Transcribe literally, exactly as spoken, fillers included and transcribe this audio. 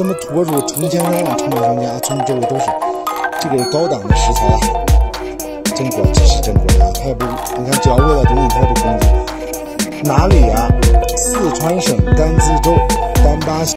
这么博主成千上万、成百上千，从这个都是这个高档的食材啊，真果这是真果啊，它也不，你看只要味道东西它也不攻击。哪里啊？四川省甘孜州丹巴。